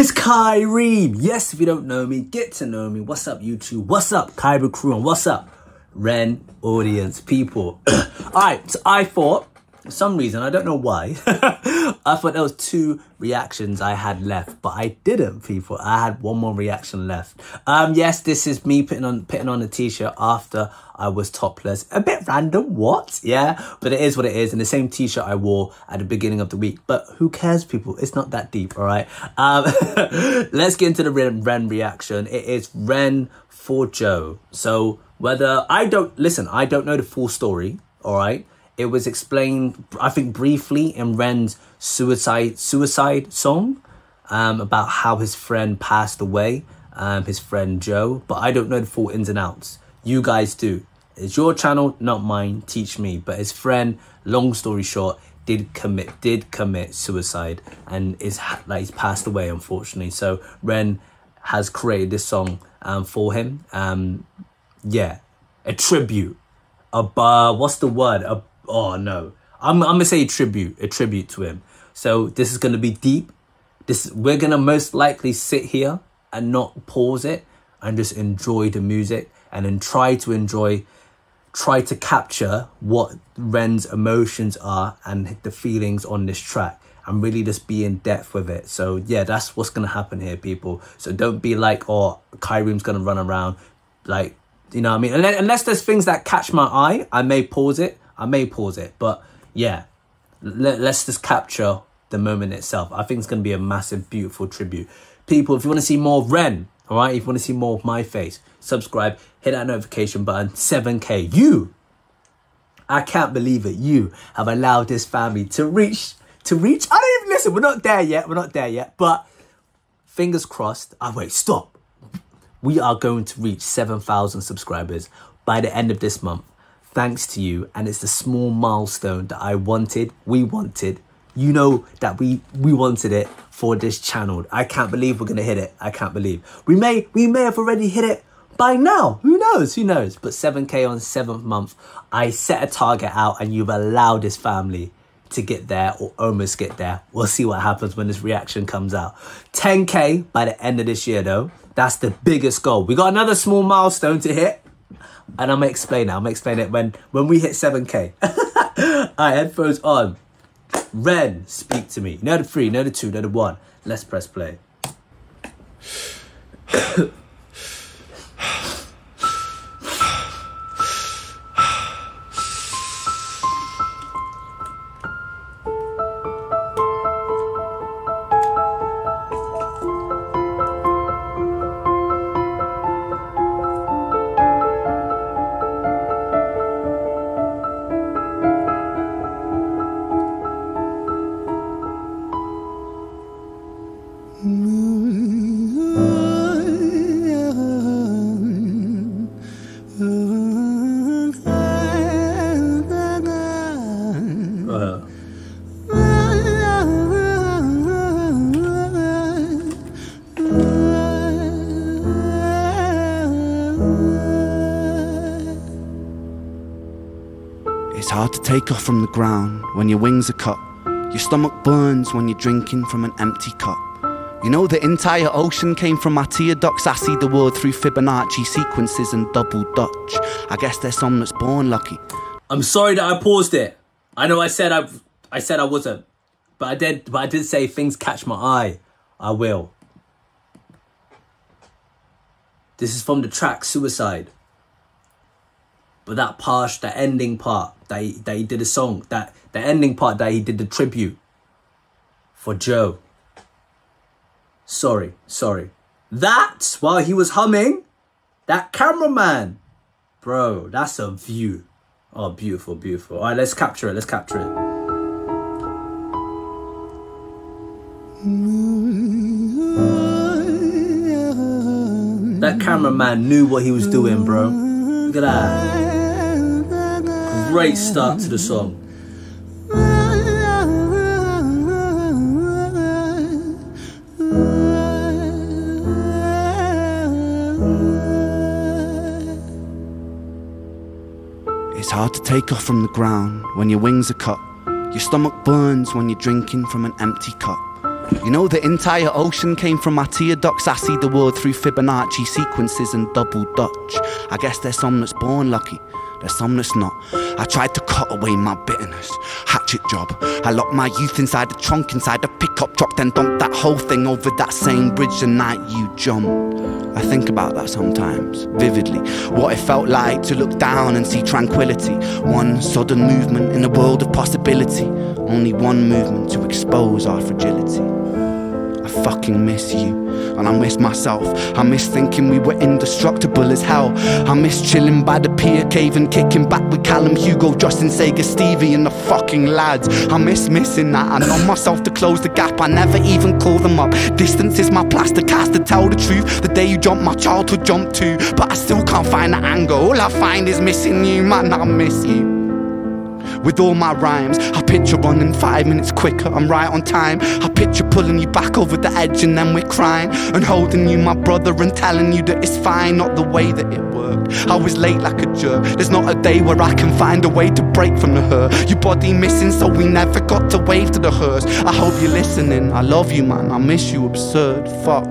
It's Kaireem. Yes, if you don't know me, get to know me. What's up, YouTube? What's up, KaiberKrew? And what's up, Ren audience people? All right, so I thought, for some reason, I don't know why, I thought there was two reactions I had left, but I didn't, people. I had one more reaction left. Yes, this is me putting on a t-shirt after I was topless. A bit random, what? Yeah, but it is what it is. And the same t-shirt I wore at the beginning of the week. But who cares, people? It's not that deep, all right? Let's get into the Ren reaction. It is Ren for Joe. So whether... I don't know the full story, all right? It was explained, I think, briefly in Ren's suicide song about how his friend passed away, his friend Joe. But I don't know the full ins and outs. You guys do. It's your channel, not mine. Teach me. But his friend, long story short, did commit suicide and is like he's passed away, unfortunately. So Ren has created this song for him. Yeah, a tribute. What's the word? Oh no, I'm gonna say a tribute to him. So this is gonna be deep. We're gonna most likely sit here and not pause it and just enjoy the music and then try to capture what Ren's emotions are and the feelings on this track and really just be in depth with it. So yeah, that's what's gonna happen here, people. So don't be like, oh, Kaireem's gonna run around like, you know what I mean? Unless there's things that catch my eye, I may pause it, but yeah, let's just capture the moment itself. I think it's going to be a massive, beautiful tribute. People, if you want to see more of Ren, all right, if you want to see more of my face, subscribe, hit that notification button, 7K. You, I can't believe it. You have allowed this family to reach. I don't even listen. We're not there yet, but fingers crossed. Oh, wait, stop. We are going to reach 7,000 subscribers by the end of this month. Thanks to you, and it's the small milestone that we wanted. You know that we wanted it for this channel. I can't believe we're gonna hit it. I can't believe we may have already hit it by now. Who knows? But 7K on 7th month, I set a target out, and you've allowed this family to get there or almost get there. We'll see what happens when this reaction comes out. 10K by the end of this year, though. That's the biggest goal. We got another small milestone to hit. And I'm going to explain it. I'm going to explain it when we hit 7K. All right, headphones on. Ren, speak to me. No, the 3, no, the 2, no, the 1. Let's press play. It's hard to take off from the ground when your wings are cut. Your stomach burns when you're drinking from an empty cup. You know the entire ocean came from my tear ducts. I see the world through Fibonacci sequences and double Dutch. I guess there's some that's born lucky. I'm sorry that I paused it. I know I said I wasn't, but I did say things catch my eye. I will. This is from the track Suicide. But that ending part that he did a song, the ending part that he did the tribute for Joe. Sorry. That, while he was humming, that cameraman. Bro, that's a view. Oh, beautiful, beautiful. All right, let's capture it. That cameraman knew what he was doing, bro. Look at that. Great start to the song. It's hard to take off from the ground when your wings are cut. Your stomach burns when you're drinking from an empty cup. You know, the entire ocean came from my tear ducts. I see the world through Fibonacci sequences and double Dutch. I guess there's some that's born lucky, there's some that's not. I tried to cut away my bitterness, hatchet job. I locked my youth inside the trunk, inside the pickup truck, then dumped that whole thing over that same bridge the night you jumped. I think about that sometimes, vividly. What it felt like to look down and see tranquility. One sudden movement in a world of possibility. Only one movement to expose our fragility. I fucking miss you, and I miss myself. I miss thinking we were indestructible as hell. I miss chilling by the pier cave and kicking back with Callum, Hugo, Justin, Sega, Stevie and the fucking lads. I miss missing that. I know myself to close the gap. I never even call them up. Distance is my plaster cast to tell the truth. The day you jumped, my childhood jumped too. But I still can't find the anger. All I find is missing you, man. I miss you. With all my rhymes, I picture running 5 minutes quicker, I'm right on time. I picture pulling you back over the edge and then we're crying, and holding you, my brother, and telling you that it's fine. Not the way that it worked, I was late like a jerk. There's not a day where I can find a way to break from the hurt. Your body missing, so we never got to wave to the hearse. I hope you're listening, I love you, man, I miss you, absurd, fuck.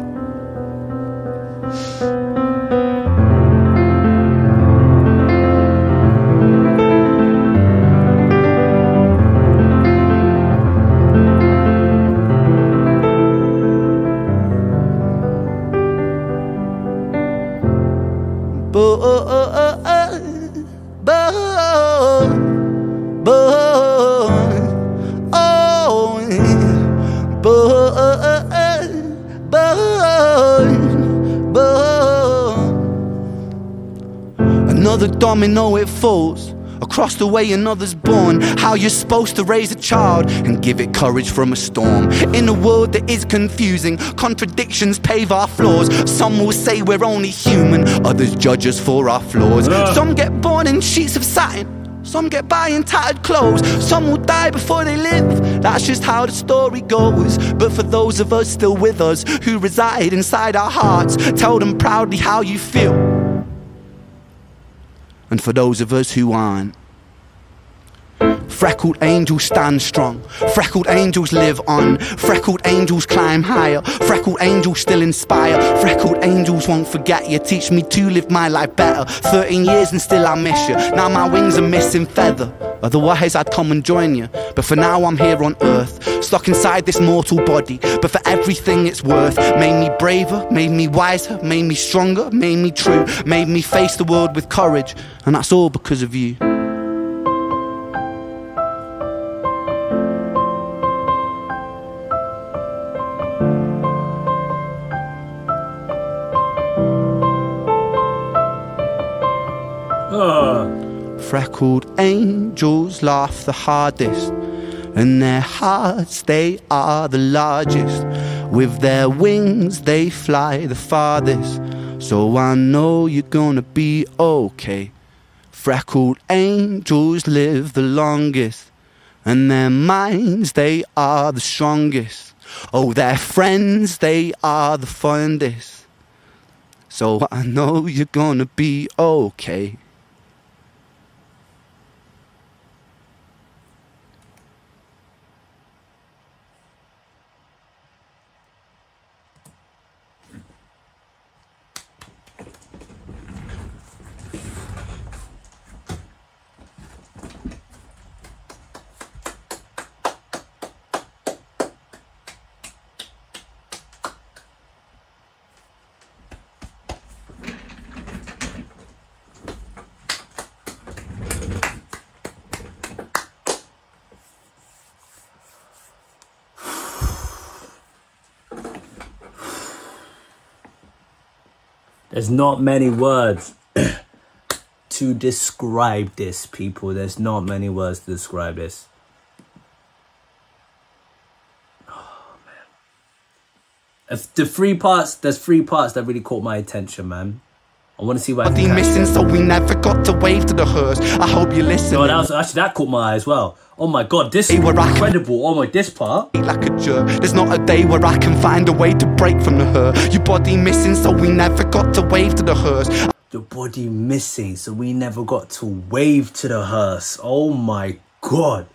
Another domino, it falls. Across the way another's born. How you're supposed to raise a child and give it courage from a storm. In a world that is confusing, contradictions pave our flaws. Some will say we're only human, others judge us for our flaws. Some get born in sheets of satin, some get by in tattered clothes. Some will die before they live, that's just how the story goes. But for those of us still with us, who reside inside our hearts, tell them proudly how you feel. And for those of us who aren't, freckled angels stand strong, freckled angels live on, freckled angels climb higher, freckled angels still inspire, freckled angels won't forget you, teach me to live my life better. 13 years and still I miss you, now my wings are missing feather, otherwise I'd come and join you. But for now I'm here on earth, stuck inside this mortal body, but for everything it's worth. Made me braver, made me wiser, made me stronger, made me true, made me face the world with courage, and that's all because of you. Freckled angels laugh the hardest, and their hearts they are the largest. With their wings they fly the farthest, so I know you're gonna be okay. Freckled angels live the longest, and their minds they are the strongest. Oh, their friends they are the fondest, so I know you're gonna be okay. There's not many words to describe this, people. There's not many words to describe this. Oh, man. If the three parts, there's three parts that really caught my attention, man. I want to see where I can missing, so we never got to wave to the hearse. I hope you listen. No, that was, actually, that caught my eye as well. Oh my God, this is incredible. Oh my, this part. Like a jerk. There's not a day where I can find a way to break from the hearse. Your body missing, so we never got to wave to the hearse. Your body missing, so we never got to wave to the hearse. Oh my God.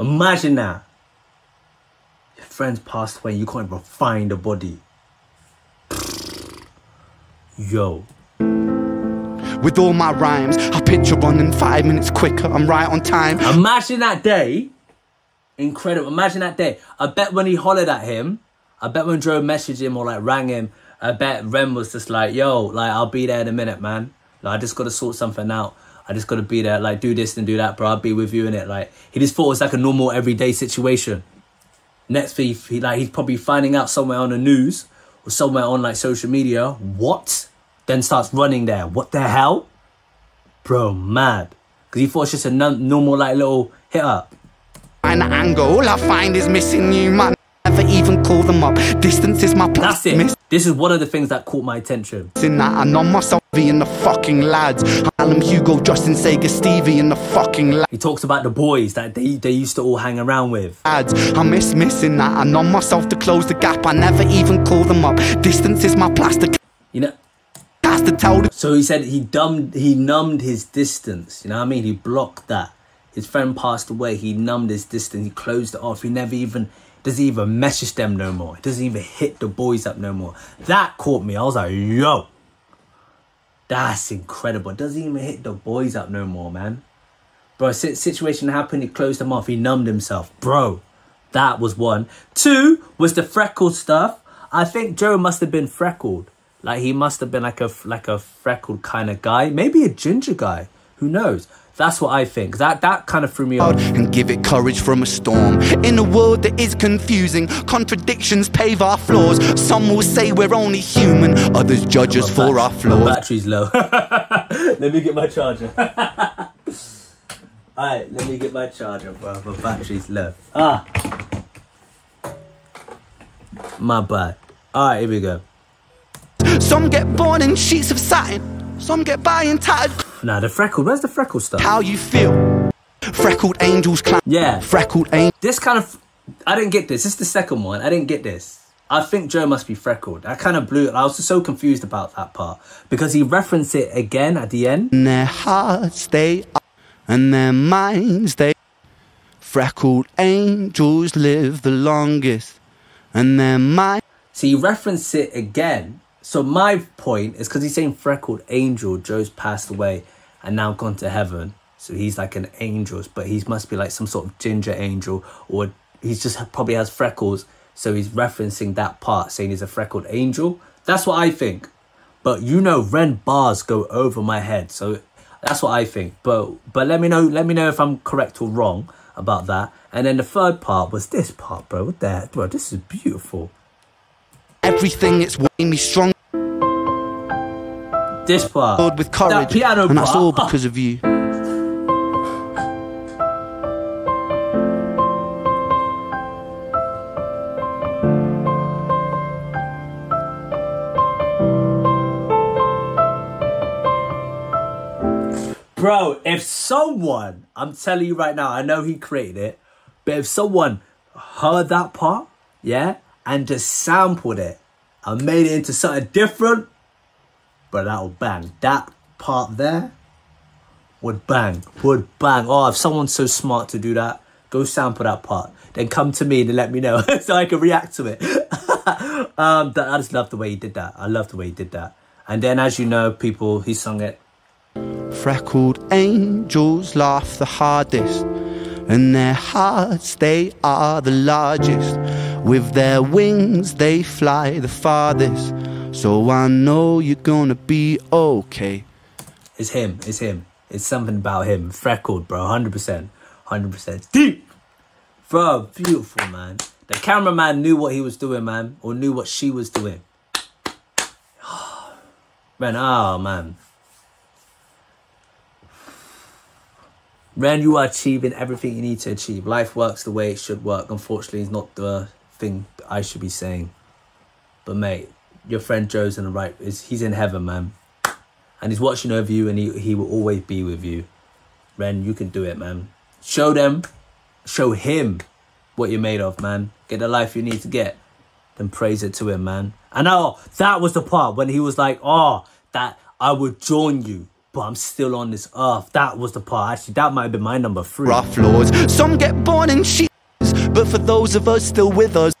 Imagine that. friends passed away and you can't even find the body. Yo. With all my rhymes, I picture running 5 minutes quicker. I'm right on time. Imagine that day. Incredible. Imagine that day. I bet when he hollered at him, I bet when Joe messaged him or like rang him, I bet Ren was just like, yo, like I'll be there in a minute, man. Like I just got to sort something out. I just got to be there. Like do this and do that, bro. I'll be with you in it. Like he just thought it was like a normal everyday situation. Next thing, he's probably finding out somewhere on the news or somewhere on like social media. What? Then starts running there. What the hell? Bro, mad. Because he thought it's just a normal like little hit up. And the angle, all I find is missing you, man. Never even call them up. Distance is my plus. That's it. This is one of the things that caught my attention. In that, I know myself being the fucking lads. Callum, Hugo, Justin, Sega, Stevie, and the fucking lads. He talks about the boys that they used to all hang around with. Lads, I miss missing that. I know myself to close the gap. I never even call them up. Distance is my plastic. You know. So he said he numbed his distance. You know what I mean? He blocked that. His friend passed away. He numbed his distance. He closed it off. He never even doesn't even message them no more. He doesn't even hit the boys up no more. That caught me. I was like, yo, that's incredible. Doesn't even hit the boys up no more, man. Bro, situation happened. He closed them off. He numbed himself, bro. That was one. Two was the freckled stuff. I think Joe must have been freckled. Like he must have been like a freckled kind of guy, maybe a ginger guy. Who knows? That's what I think. That kind of threw me off. And give it courage from a storm in a world that is confusing. Contradictions pave our flaws. Some will say we're only human. Others judge us for our flaws. My battery's low. Let me get my charger. Alright, let me get my charger, bro. My battery's low. Ah, my bad. Alright, here we go. Some get born in sheets of satin. Some get by in tattered. Nah, the freckled. Where's the freckled stuff? How you feel? Freckled angels climb. Yeah. Freckled angels. This kind of... I didn't get this. This is the second one. I didn't get this. I think Joe must be freckled. I kind of blew it. I was just so confused about that part. Because he referenced it again at the end. In their hearts they are. And their minds they... Freckled angels live the longest. And their mind... So he referenced it again. So my point is because he's saying freckled angel, Joe's passed away and now gone to heaven. So he's like an angel, but he must be like some sort of ginger angel, or he's just probably has freckles. So he's referencing that part, saying he's a freckled angel. That's what I think. But you know, Ren bars go over my head. So that's what I think. But let me know if I'm correct or wrong about that. And then the third part was this part, bro. What the heck, bro? This is beautiful. Everything it's made me strong. This part with courage, that piano and part. That's all because of you. Bro, if someone, I'm telling you right now, I know he created it, but if someone heard that part, yeah, and just sampled it and made it into something different, but that'll bang. That part there would bang, would bang. Oh, if someone's so smart to do that, go sample that part. Then come to me and let me know so I can react to it. I just love the way he did that. I love the way he did that. And then, as you know, people, he sung it. Freckled angels laugh the hardest, and their hearts, they are the largest. With their wings, they fly the farthest. So I know you're gonna be okay. It's him, it's him. It's something about him. Freckled, bro, 100%. 100%. Deep! Bro, beautiful, man. The cameraman knew what he was doing, man. Or knew what she was doing. Ren, oh, man. Ren, you are achieving everything you need to achieve. Life works the way it should work. Unfortunately, it's not the thing I should be saying. But, mate... Your friend Joe's in the right, he's in heaven, man. And he's watching over you and he will always be with you. Ren, you can do it, man. Show them, show him what you're made of, man. Get the life you need to get. Then praise it to him, man. And oh, that was the part when he was like, oh, that I would join you, but I'm still on this earth. That was the part. Actually, that might have been my number 3. Rough laws, some get born in sheets, but for those of us still with us,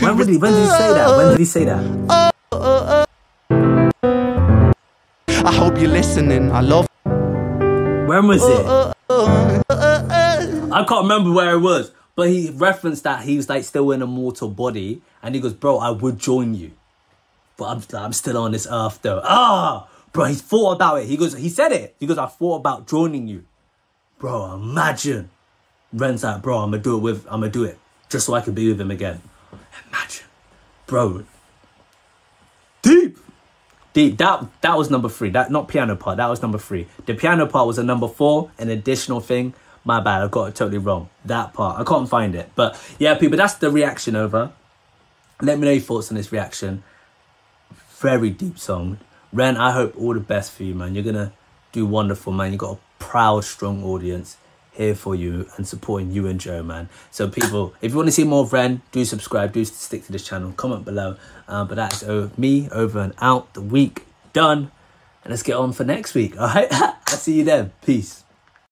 When did he say that? When did he say that? I hope you're listening. I love. When was it? I can't remember where it was, but he referenced that he was like still in a mortal body, and he goes, "Bro, I would join you, but I'm still on this earth though." Ah, bro, he thought about it. He goes, he said it. He goes, "I thought about joining you, bro." Imagine. Ren's like, "Bro, I'm gonna do it just so I can be with him again." Imagine, bro. Deep. That was number 3. That not piano part. That was number 3. The piano part was a number 4, an additional thing. My bad. I got it totally wrong. That part. I can't find it. But yeah, people. That's the reaction over. Let me know your thoughts on this reaction. Very deep song. Ren, I hope all the best for you, man. You're gonna do wonderful, man. You got a proud, strong audience here for you and supporting you and Joe, man. So people, if you want to see more of Ren, do subscribe, do stick to this channel, comment below. But that's me over and out. The week done, and let's get on for next week. All right, I'll see you then. Peace.